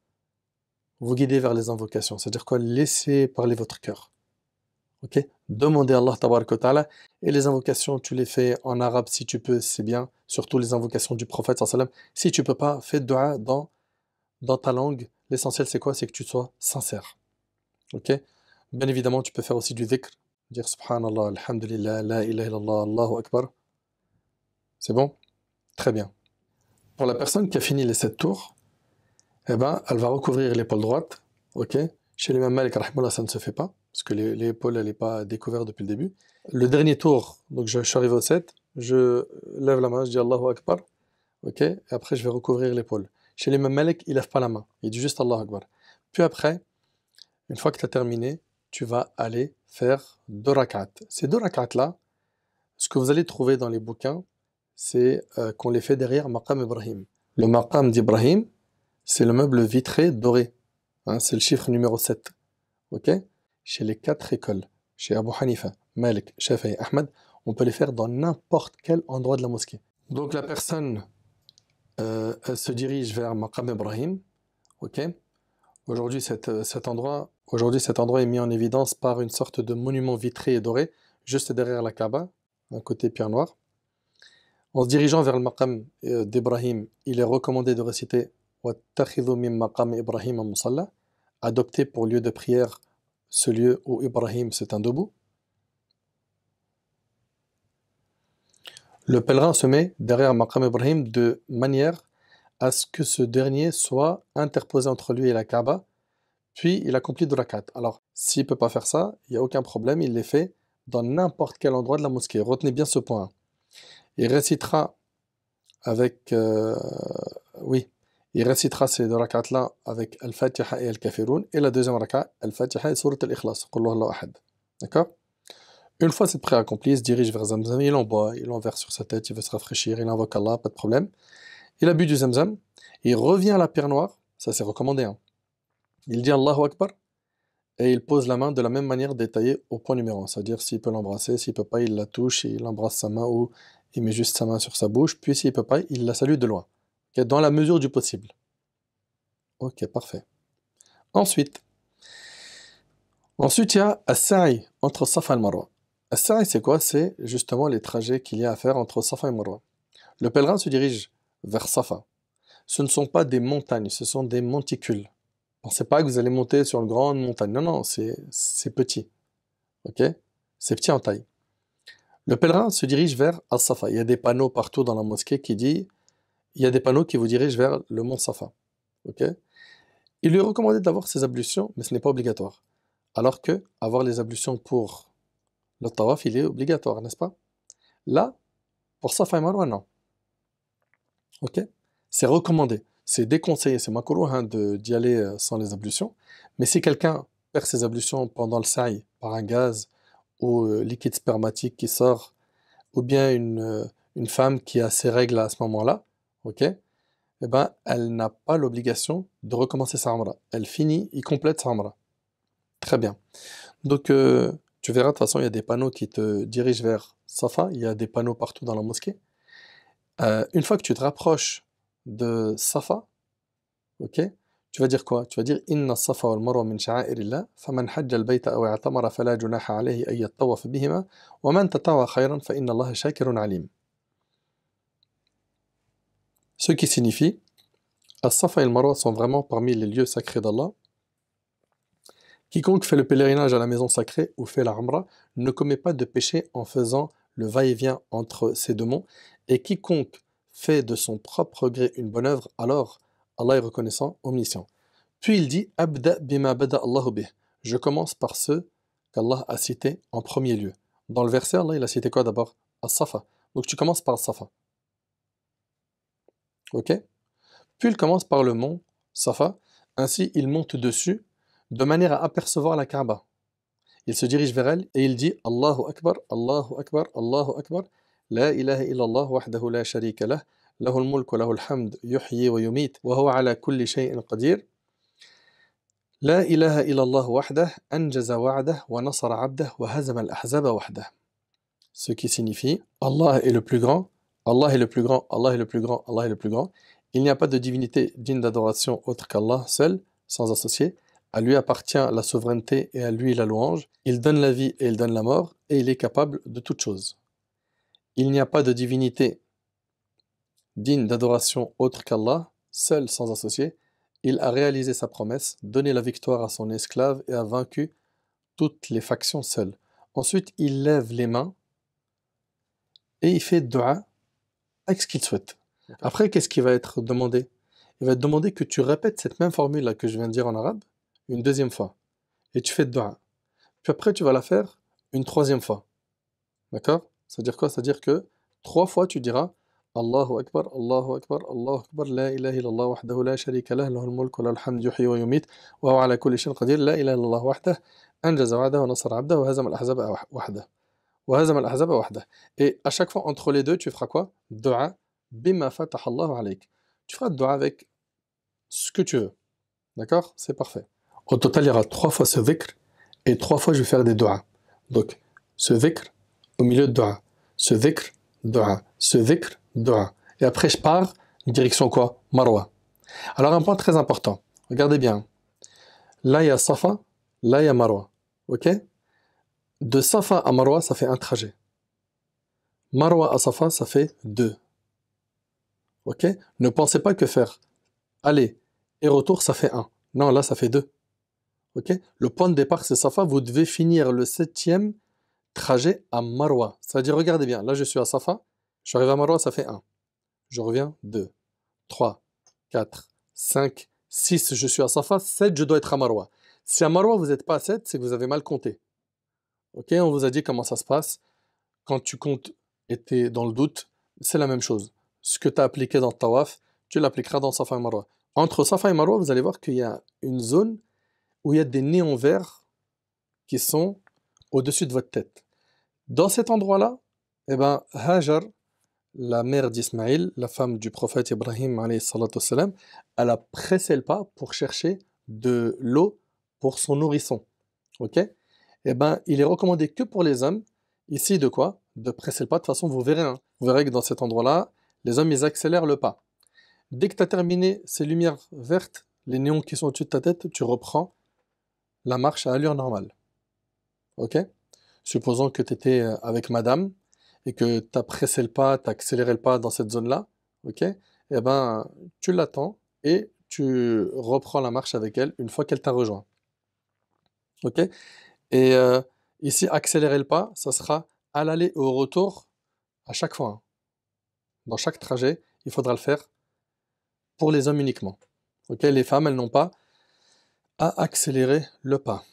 vous guider vers les invocations. C'est-à-dire quoi? Laissez parler votre cœur. Ok. Demandez à Allah tabaraka wa ta'ala. Et les invocations, tu les fais en arabe si tu peux, c'est bien. Surtout les invocations du prophète, sallam. Si tu peux pas, fais dua dans ta langue. L'essentiel, c'est quoi? C'est que tu sois sincère. Ok, bien évidemment, tu peux faire aussi du dhikr, dire subhanallah, alhamdulillah, la ilaha illallah, Allahu akbar. C'est bon? Très bien. Pour la personne qui a fini les 7 tours, eh ben, elle va recouvrir l'épaule droite. Ok, chez l'imam Malik, rahimahullah, ça ne se fait pas, parce que l'épaule, elle n'est pas découverte depuis le début. Le dernier tour, donc je suis arrivé au 7, je lève la main, je dis Allahu akbar. Ok, et après, je vais recouvrir l'épaule. Chez l'imam Malik, il ne lève pas la main, il dit juste Allahu akbar. Puis après, une fois que tu as terminé, tu vas aller faire 2 rakats. Ces 2 rakats-là, ce que vous allez trouver dans les bouquins, c'est qu'on les fait derrière maqam Ibrahim. Le maqam d'Ibrahim, c'est le meuble vitré doré. Hein, c'est le chiffre numéro 7. Okay? Chez les 4 écoles, chez Abu Hanifa, Malik, Shafi'i et Ahmed, on peut les faire dans n'importe quel endroit de la mosquée. Donc la personne se dirige vers maqam Ibrahim. Okay? Aujourd'hui, cet endroit est mis en évidence par une sorte de monument vitré et doré, juste derrière la Kaaba, d'un côté pierre noire. En se dirigeant vers le maqam d'Ibrahim, il est recommandé de réciter Wattakhidhu min maqam Ibrahim al-Musalla, adopter pour lieu de prière ce lieu où Ibrahim se tint debout. Le pèlerin se met derrière maqam Ibrahim de manière à ce que ce dernier soit interposé entre lui et la Kaaba, puis il accomplit 2 rakats. Alors, s'il ne peut pas faire ça, il n'y a aucun problème, il les fait dans n'importe quel endroit de la mosquée. Retenez bien ce point. Il récitera avec... il récitera ces 2 rakats-là avec Al-Fatiha et Al-Kafirun, et la deuxième rakat, Al-Fatiha et Surat Al-Ikhlas. D'accord? Une fois cette prière accomplie, il se dirige vers Zamzam, il en boit, il en verse sur sa tête, il veut se rafraîchir, il invoque Allah, pas de problème. Il a bu du Zamzam, il revient à la pierre noire, ça c'est recommandé. Hein. Il dit Allahu Akbar et il pose la main de la même manière détaillée au point numéro 1, c'est-à-dire s'il peut l'embrasser, s'il ne peut pas, il la touche, il embrasse sa main ou il met juste sa main sur sa bouche, puis s'il ne peut pas, il la salue de loin, okay, dans la mesure du possible. Ok, parfait. Ensuite il y a As-Sa'i entre Safa et Marwa. As-Sa'i c'est quoi? C'est justement les trajets qu'il y a à faire entre Safa et Marwa. Le pèlerin se dirige vers Safa. Ce ne sont pas des montagnes, ce sont des monticules. Pensez pas que vous allez monter sur une grande montagne. Non, non, c'est petit. Ok? C'est petit en taille. Le pèlerin se dirige vers As-Safa. Il y a des panneaux partout dans la mosquée qui disent... Il y a des panneaux qui vous dirigent vers le mont Safa. Ok? Il lui est recommandé d'avoir ses ablutions, mais ce n'est pas obligatoire. Alors que avoir les ablutions pour le tawaf, il est obligatoire, n'est-ce pas? Là, pour Safa et Marwa, non. Ok, c'est recommandé, c'est déconseillé, c'est makruh hein, d'y aller sans les ablutions. Mais si quelqu'un perd ses ablutions pendant le sa'i par un gaz ou liquide spermatique qui sort, ou bien une femme qui a ses règles à ce moment-là, ok, eh ben, elle n'a pas l'obligation de recommencer sa umrah. Elle finit, il complète sa umrah. Très bien. Donc tu verras de toute façon, il y a des panneaux qui te dirigent vers Safa, il y a des panneaux partout dans la mosquée. Une fois que tu te rapproches de Safa, okay, Tu vas dire quoi? Tu vas dire Inna safa wal marwa min sha'airillah, faman hajja al-bayta aw i'tamara fala junaha alayhi ay yattawaf bihima, wa man tatawwa khayran fa inna Allah shakirun alim. Ce qui signifie As-Safa et le Marwa sont vraiment parmi les lieux sacrés d'Allah. Quiconque fait le pèlerinage à la maison sacrée ou fait la Umrah ne commet pas de péché en faisant le va-et-vient entre ces deux monts. Et quiconque fait de son propre gré une bonne œuvre, alors Allah est reconnaissant, omniscient. Puis il dit Abda bima bada Allahu bih. Je commence par ceux qu'Allah a cités en premier lieu. Dans le verset, Allah il a cité quoi d'abord? As-Safa. Donc tu commences par As-Safa. Ok? Puis il commence par le mont Safa, ainsi il monte dessus, de manière à apercevoir la Kaaba. Il se dirige vers elle et il dit Allahu Akbar, Allahu Akbar, Allahu Akbar, La ilaha illallah wahdahu la sharika lah, lahul mulk wa lahul hamd, yuhyi wa yumit, wa huwa ala kulli shay'in qadir. La ilaha illallah wahdah, anjaza wa'dah, wa nasara abdah, wa hazama al-ahzaba wahdah. Ce qui signifie Allah est le plus grand, Allah est le plus grand, Allah est le plus grand, Allah est le plus grand. Il n'y a pas de divinité digne d'adoration autre qu'Allah, seul, sans associé. À lui appartient la souveraineté et à lui la louange. Il donne la vie et il donne la mort et il est capable de toute chose. Il n'y a pas de divinité digne d'adoration autre qu'Allah, seul, sans associé. Il a réalisé sa promesse, donné la victoire à son esclave et a vaincu toutes les factions seules. Ensuite, il lève les mains et il fait dua avec ce qu'il souhaite. Après, qu'est-ce qui va être demandé? Il va être demandé que tu répètes cette même formule là que je viens de dire en arabe une deuxième fois. Et tu fais dua. Puis après, tu vas la faire une troisième fois. D'accord? Ça veut dire quoi? Ça veut dire que 3 fois, tu diras Allahu Akbar, Allahu Akbar, Allahu Akbar, La ilaha illallah wahdahu la sharika lah, lahul mulk wa lahul hamd yuhyi wa yumit, wa huwa ala kulli shay'in qadir, La ilaha illallah wahdahu, anjaza wa'dahu wa nasara abdahu, wa hazama al-ahzaba wahdahu. Wa hazama al-ahzaba wahdahu. Et à chaque fois, entre les deux, tu feras quoi? Dua. Bima fataha Allahu alayk. Tu feras dua avec ce que tu veux. D'accord? C'est parfait. Au total, il y aura 3 fois ce dhikr et 3 fois je vais faire des dua. Donc, ce dhikr au milieu de dua. Ce dhikr, dua. Ce dhikr, dua. Et après, je pars direction quoi? Marwa. Alors, un point très important. Regardez bien. Là, il y a Safa. Là, il y a Marwa. Ok? De Safa à Marwa, ça fait un trajet. Marwa à Safa, ça fait 2. Ok? Ne pensez pas que faire aller et retour, ça fait 1. Non, là, ça fait 2. Ok? Le point de départ, c'est Safa. Vous devez finir le 7e trajet à Marwa. C'est-à-dire, regardez bien, là, je suis à Safa. Je suis arrivé à Marwa, ça fait 1. Je reviens, 2, 3, 4, 5, 6. Je suis à Safa, 7, je dois être à Marwa. Si à Marwa, vous n'êtes pas à 7, c'est que vous avez mal compté. Ok? On vous a dit comment ça se passe. Quand tu comptes et tu es dans le doute, c'est la même chose. Ce que tu as appliqué dans le Tawaf, tu l'appliqueras dans Safa et Marwa. Entre Safa et Marwa, vous allez voir qu'il y a une zone où il y a des néons verts qui sont au-dessus de votre tête. Dans cet endroit-là, eh ben, Hajar, la mère d'Ismaïl, la femme du prophète Ibrahim, elle a pressé le pas pour chercher de l'eau pour son nourrisson. Okay? Eh ben, il est recommandé que pour les hommes, ici de quoi? De presser le pas. De toute façon, vous verrez, hein. Vous verrez que dans cet endroit-là, les hommes, ils accélèrent le pas. Dès que tu as terminé ces lumières vertes, les néons qui sont au-dessus de ta tête, tu reprends la marche à allure normale. Ok? Supposons que tu étais avec madame et que tu as pressé le pas, tu as accéléré le pas dans cette zone-là. Ok? Eh bien, tu l'attends et tu reprends la marche avec elle une fois qu'elle t'a rejoint. Ok? Et ici, accélérer le pas, ça sera à l'aller et au retour à chaque fois. Dans chaque trajet, il faudra le faire pour les hommes uniquement. Okay? Les femmes, elles n'ont pas à accélérer le pas.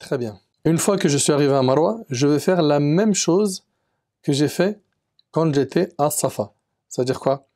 Très bien. Une fois que je suis arrivé à Marwa, je vais faire la même chose que j'ai fait quand j'étais à Safa. Ça veut dire quoi?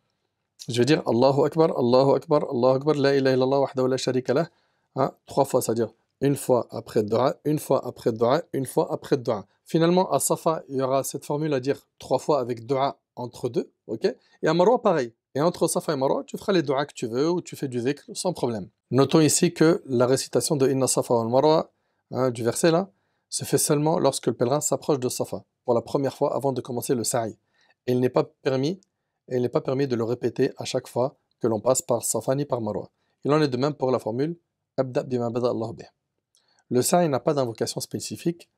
Je vais dire Allahu Akbar, Allahu Akbar, Allahu Akbar, La ilaha illallah wahdahu la sharika lah. Hein? 3 fois, c'est-à-dire une fois après dua, une fois après dua, une fois après dua. Finalement, à Safa, il y aura cette formule à dire 3 fois avec dua entre deux, ok? Et à Marwa, pareil. Et entre Safa et Marwa, tu feras les du'a que tu veux ou tu fais du dhikr sans problème. Notons ici que la récitation de Inna Safa wal Marwa, hein, du verset là, se fait seulement lorsque le pèlerin s'approche de Safa pour la première fois avant de commencer le sa'i. Et il n'est pas permis de le répéter à chaque fois que l'on passe par Safa ni par Marwa. Il en est de même pour la formule Abda bima bada Allah bih. Le sa'i n'a pas d'invocation spécifique,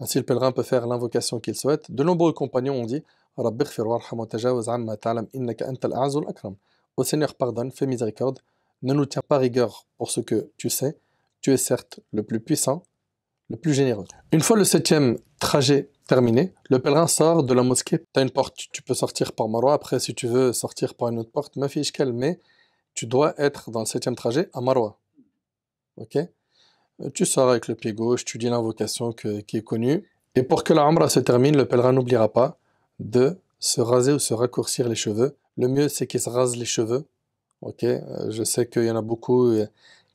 ainsi le pèlerin peut faire l'invocation qu'il souhaite. De nombreux compagnons ont dit Rabbighfir warham wa tajawaz amma ta'lam innaka antal a'zul akram. Ô Seigneur, pardonne, fais miséricorde, ne nous tiens pas rigueur pour ce que tu sais, tu es certes le plus puissant, le plus généreux. Une fois le 7e trajet terminé, le pèlerin sort de la mosquée. Tu as une porte, tu peux sortir par Marwa, après si tu veux sortir par une autre porte, ma fiche qu'elle, mais tu dois être dans le 7e trajet à Marwa. Ok? Tu sors avec le pied gauche, tu dis l'invocation qui est connue. Et pour que la Umrah se termine, le pèlerin n'oubliera pas de se raser ou se raccourcir les cheveux. Le mieux, c'est qu'il se rase les cheveux. Ok, je sais qu'il y en a beaucoup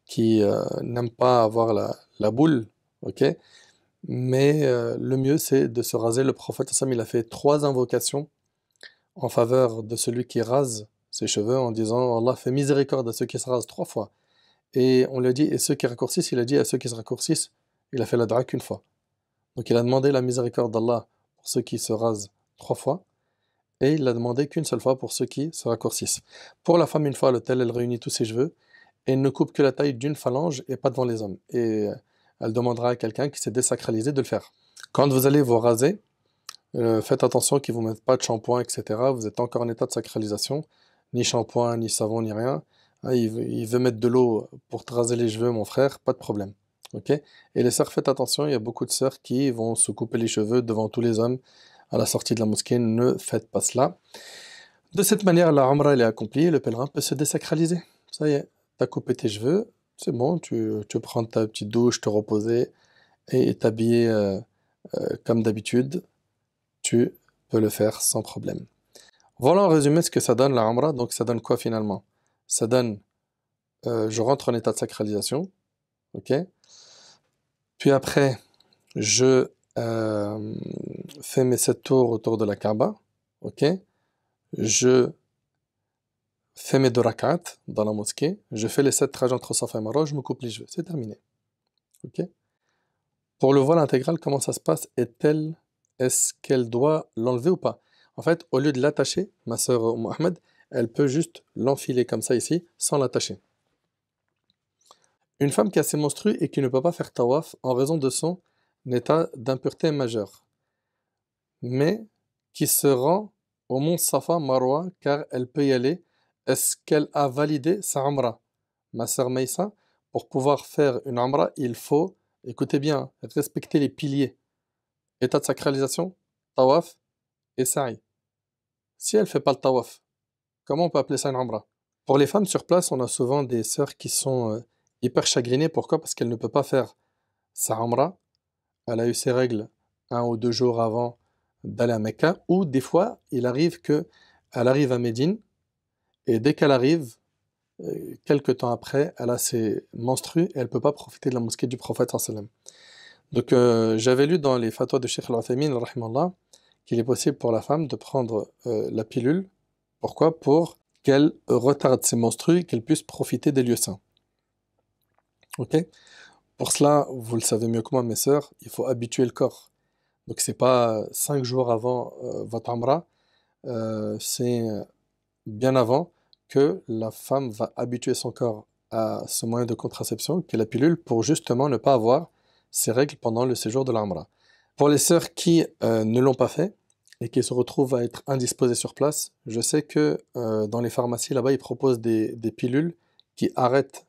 qui n'aiment pas avoir la boule. Ok, mais le mieux, c'est de se raser. Le prophète, il a fait 3 invocations en faveur de celui qui rase ses cheveux en disant « Allah fait miséricorde à ceux qui se rasent 3 fois ». Et on lui a dit, et ceux qui raccourcissent, il a dit à ceux qui se raccourcissent, il a fait la dua qu'une fois. Donc il a demandé la miséricorde d'Allah pour ceux qui se rasent 3 fois, et il l'a demandé qu'une seule fois pour ceux qui se raccourcissent. Pour la femme, une fois à l'autel, elle réunit tous ses cheveux, et elle ne coupe que la taille d'une phalange et pas devant les hommes. Et elle demandera à quelqu'un qui s'est désacralisé de le faire. Quand vous allez vous raser, faites attention qu'ils ne vous mettent pas de shampoing, etc. Vous êtes encore en état de sacralisation, ni shampoing, ni savon, ni rien. Il veut mettre de l'eau pour te raser les cheveux, mon frère, pas de problème. Okay? Et les sœurs, faites attention, il y a beaucoup de sœurs qui vont se couper les cheveux devant tous les hommes à la sortie de la mosquée. Ne faites pas cela. De cette manière, la Umrah est accomplie, le pèlerin peut se désacraliser. Ça y est, tu as coupé tes cheveux, c'est bon, tu prends ta petite douche, te reposer et t'habiller comme d'habitude. Tu peux le faire sans problème. Voilà en résumé ce que ça donne la Umrah. Donc ça donne quoi finalement? Ça donne, je rentre en état de sacralisation, ok. Puis après, je fais mes 7 tours autour de la Kaaba, ok. Je fais mes 2 rakats dans la mosquée, je fais les 7 trajets entre Safa et Marwa, je me coupe les cheveux, c'est terminé, ok. Pour le voile intégral, comment ça se passe? Est-ce qu'elle doit l'enlever ou pas? En fait, au lieu de l'attacher, ma sœur Mohamed, elle peut juste l'enfiler comme ça ici, sans l'attacher. Une femme qui a ses menstrues et qui ne peut pas faire tawaf en raison de son état d'impureté majeure, mais qui se rend au mont Safa Marwa car elle peut y aller, est-ce qu'elle a validé sa Umrah? Ma sœur Maïssa, pour pouvoir faire une Umrah, il faut, écoutez bien, respecter les piliers. État de sacralisation, tawaf et sa'i. Si elle ne fait pas le tawaf, comment on peut appeler ça une Umrah? Pour les femmes sur place, on a souvent des sœurs qui sont hyper chagrinées. Pourquoi? Parce qu'elle ne peut pas faire sa Umrah. Elle a eu ses règles 1 ou 2 jours avant d'aller à Mecque. Ou des fois, il arrive qu'elle arrive à Médine. Et dès qu'elle arrive, quelques temps après, elle a ses menstrues. Et elle ne peut pas profiter de la mosquée du prophète. Donc j'avais lu dans les fatwas de Cheikh Al-Uthaymin qu'il est possible pour la femme de prendre la pilule. Pourquoi? Pour qu'elle retarde ses menstrues et qu'elle puisse profiter des lieux saints. Ok? Pour cela, vous le savez mieux que moi, mes sœurs, il faut habituer le corps. Donc, ce n'est pas 5 jours avant votre Umrah, c'est bien avant que la femme va habituer son corps à ce moyen de contraception, qu'est la pilule, pour justement ne pas avoir ses règles pendant le séjour de l'Umrah. Pour les sœurs qui ne l'ont pas fait, et qui se retrouvent à être indisposés sur place, je sais que dans les pharmacies là-bas, ils proposent des pilules qui arrêtent,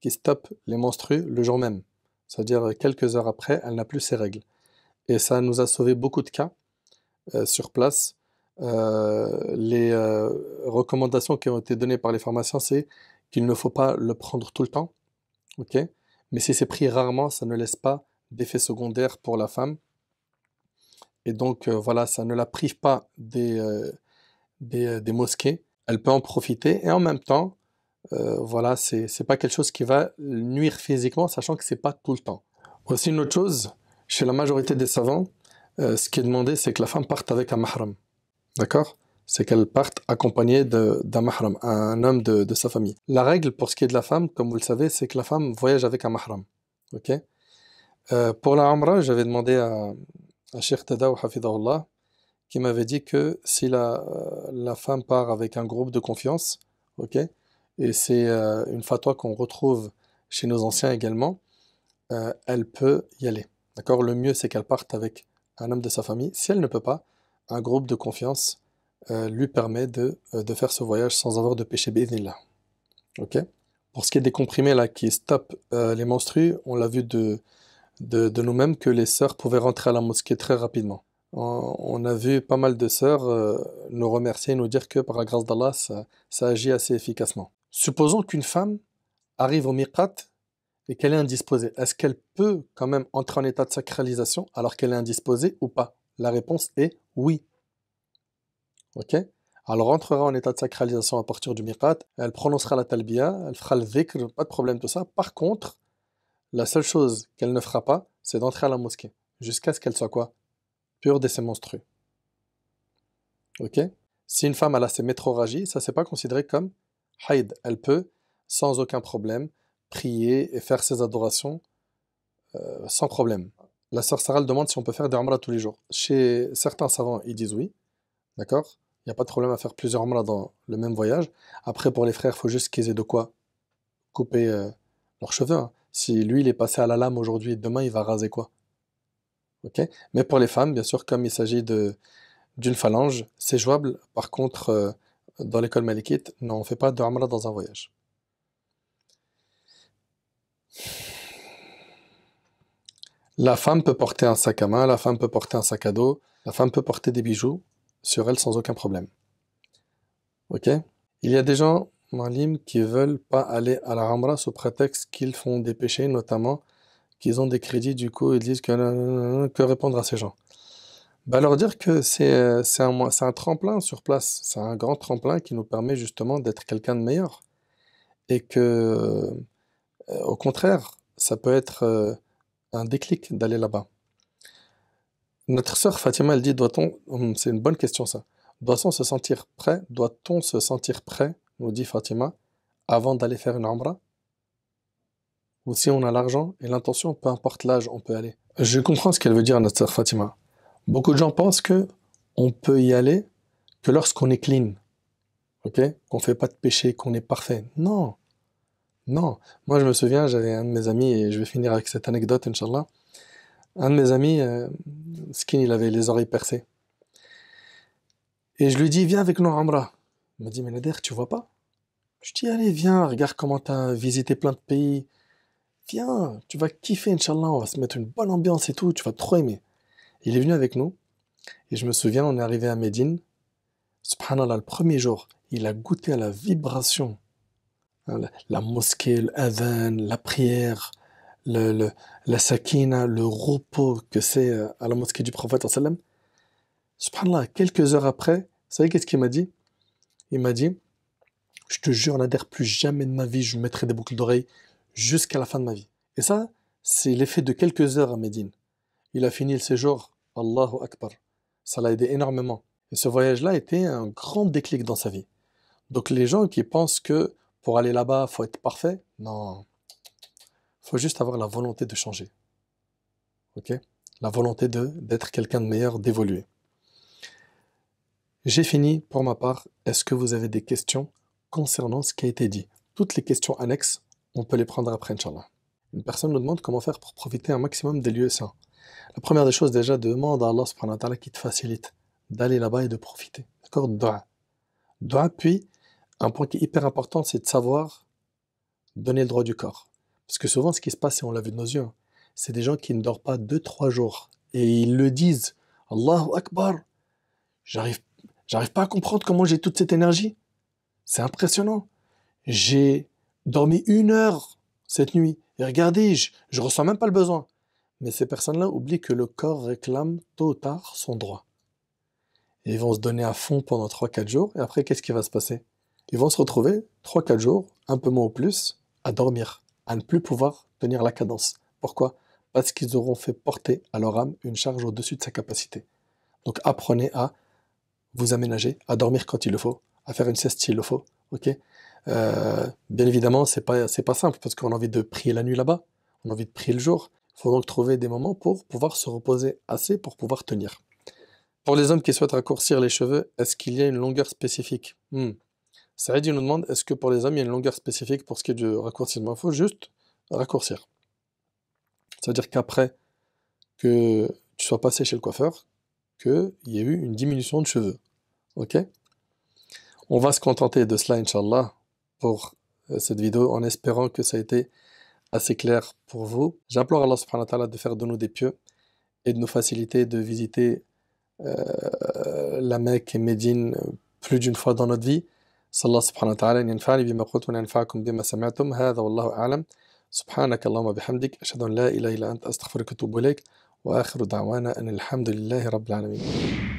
qui stoppent les menstrues le jour même. C'est-à-dire quelques heures après, elle n'a plus ses règles. Et ça nous a sauvé beaucoup de cas sur place. Les recommandations qui ont été données par les pharmaciens, c'est qu'il ne faut pas le prendre tout le temps. Okay? Mais si c'est pris rarement, ça ne laisse pas d'effet secondaire pour la femme. Et donc, voilà, ça ne la prive pas des mosquées. Elle peut en profiter. Et en même temps, voilà, c'est pas quelque chose qui va nuire physiquement, sachant que c'est pas tout le temps. Voici une autre chose. Chez la majorité des savants, ce qui est demandé, c'est que la femme parte avec un mahram. D'accord? C'est qu'elle parte accompagnée d'un mahram, un homme de sa famille. La règle pour ce qui est de la femme, comme vous le savez, c'est que la femme voyage avec un mahram. Ok? Pour la Umrah, j'avais demandé à Cheikh Tadaw Hafidahullah qui m'avait dit que si la femme part avec un groupe de confiance, ok, et c'est une fatwa qu'on retrouve chez nos anciens également, elle peut y aller. D'accord? Le mieux, c'est qu'elle parte avec un homme de sa famille. Si elle ne peut pas, un groupe de confiance lui permet de faire ce voyage sans avoir de péché bénil. Ok? Pour ce qui est des comprimés là, qui stoppent les menstrues, on l'a vu de nous-mêmes que les sœurs pouvaient rentrer à la mosquée très rapidement. On a vu pas mal de sœurs nous remercier et nous dire que par la grâce d'Allah, ça agit assez efficacement. Supposons qu'une femme arrive au miqat et qu'elle est indisposée. Est-ce qu'elle peut quand même entrer en état de sacralisation alors qu'elle est indisposée ou pas? La réponse est oui. Ok? Elle rentrera en état de sacralisation à partir du miqat, elle prononcera la talbiya, elle fera le dhikr, pas de problème tout ça. Par contre, la seule chose qu'elle ne fera pas, c'est d'entrer à la mosquée, jusqu'à ce qu'elle soit quoi? Pure de ses menstrues. Ok? Si une femme elle a ses métrorragies, ça c'est pas considéré comme haïd. Elle peut, sans aucun problème, prier et faire ses adorations sans problème. La sœur Sarah demande si on peut faire des umrahs tous les jours. Chez certains savants, ils disent oui. D'accord? Il n'y a pas de problème à faire plusieurs umrahs dans le même voyage. Après, pour les frères, il faut juste qu'ils aient de quoi couper leurs cheveux. Hein. Si lui, il est passé à la lame aujourd'hui, demain, il va raser quoi? Ok? Mais pour les femmes, bien sûr, comme il s'agit d'une phalange, c'est jouable. Par contre, dans l'école malikite, non, on ne fait pas de umrah dans un voyage. La femme peut porter un sac à main, la femme peut porter un sac à dos, la femme peut porter des bijoux sur elle sans aucun problème. Ok? Il y a des gens, malim, qui ne veulent pas aller à la Umrah sous prétexte qu'ils font des péchés, notamment qu'ils ont des crédits, du coup ils disent que répondre à ces gens? Bah, leur dire que c'est un tremplin sur place, c'est un grand tremplin qui nous permet justement d'être quelqu'un de meilleur. Et que, au contraire, ça peut être un déclic d'aller là-bas. Notre sœur Fatima, elle dit, doit-on, c'est une bonne question ça, doit-on se sentir prêt, nous dit Fatima, avant d'aller faire une umrah? Ou si on a l'argent et l'intention, peu importe l'âge, on peut aller. Je comprends ce qu'elle veut dire, notre sœur Fatima. Beaucoup de gens pensent qu'on peut y aller que lorsqu'on est clean, okay, qu'on ne fait pas de péché, qu'on est parfait. Non. Non, moi je me souviens, j'avais un de mes amis, et je vais finir avec cette anecdote, Inch'Allah. Un de mes amis, Skin, il avait les oreilles percées. Et je lui dis, viens avec nous, Umrah. Il m'a dit, mais Nader, tu vois pas? Je dis, allez, viens, regarde comment tu as visité plein de pays. Viens, tu vas kiffer, Inch'Allah, on va se mettre une bonne ambiance et tout, tu vas trop aimer. Il est venu avec nous, et je me souviens, on est arrivé à Médine. Subhanallah, le premier jour, il a goûté à la vibration. La mosquée, l'adhan, la prière, la sakina, le repos que c'est à la mosquée du prophète. Subhanallah, quelques heures après, vous savez qu'est-ce qu'il m'a dit? Il m'a dit, je te jure, Nader, plus jamais de ma vie, je mettrai des boucles d'oreilles jusqu'à la fin de ma vie. Et ça, c'est l'effet de quelques heures à Médine. Il a fini le séjour, Allahu Akbar. Ça l'a aidé énormément. Et ce voyage-là était un grand déclic dans sa vie. Donc les gens qui pensent que pour aller là-bas, il faut être parfait. Non. Il faut juste avoir la volonté de changer. Ok? La volonté d'être quelqu'un de meilleur, d'évoluer. J'ai fini pour ma part. Est-ce que vous avez des questions concernant ce qui a été dit? Toutes les questions annexes, on peut les prendre après, Inch'Allah. Une personne nous demande comment faire pour profiter un maximum des lieux saints. La première des choses, déjà, demande à Allah subhanahu wa ta'ala qui te facilite d'aller là-bas et de profiter. D'accord? Dua. Dua, puis un point qui est hyper important, c'est de savoir donner le droit du corps. Parce que souvent, ce qui se passe, et on l'a vu de nos yeux, hein, c'est des gens qui ne dorment pas 2-3 jours. Et ils le disent, « Allahu Akbar, j'arrive pas à comprendre comment j'ai toute cette énergie. C'est impressionnant. J'ai dormi 1 heure cette nuit. Et regardez, je ressens même pas le besoin. » Mais ces personnes-là oublient que le corps réclame tôt ou tard son droit. Et ils vont se donner à fond pendant 3-4 jours. Et après, qu'est-ce qui va se passer? Ils vont se retrouver 3-4 jours, un peu moins ou plus, à dormir, à ne plus pouvoir tenir la cadence. Pourquoi? Parce qu'ils auront fait porter à leur âme une charge au-dessus de sa capacité. Donc apprenez à vous aménager, à dormir quand il le faut, à faire une sieste s'il le faut. Okay? Bien évidemment, c'est pas simple parce qu'on a envie de prier la nuit là-bas, on a envie de prier le jour. Il faut donc trouver des moments pour pouvoir se reposer assez pour pouvoir tenir. Pour les hommes qui souhaitent raccourcir les cheveux, est-ce qu'il y a une longueur spécifique? Saïd nous demande, est-ce que pour les hommes, il y a une longueur spécifique pour ce qui est du raccourcissement? Il faut juste raccourcir. C'est-à-dire qu'après que tu sois passé chez le coiffeur, qu'il y a eu une diminution de cheveux. Ok? On va se contenter de cela, Inch'Allah, pour cette vidéo, en espérant que ça a été assez clair pour vous. J'implore Allah subhanahu wa ta'ala de faire de nous des pieux et de nous faciliter de visiter la Mecque et Médine plus d'une fois dans notre vie. Allah subhanahu wa ta'ala yanfa'ni bima qultu wa yanfa'akum bima sami'tum. Hadha wallahu a'lam. Subhanak Allahumma bihamdik. Ashhadu an la ilaha illa anta astaghfiruka wa atubu ilayk. Wa akhiru da'wana an alhamdulillahi rabbil alamin.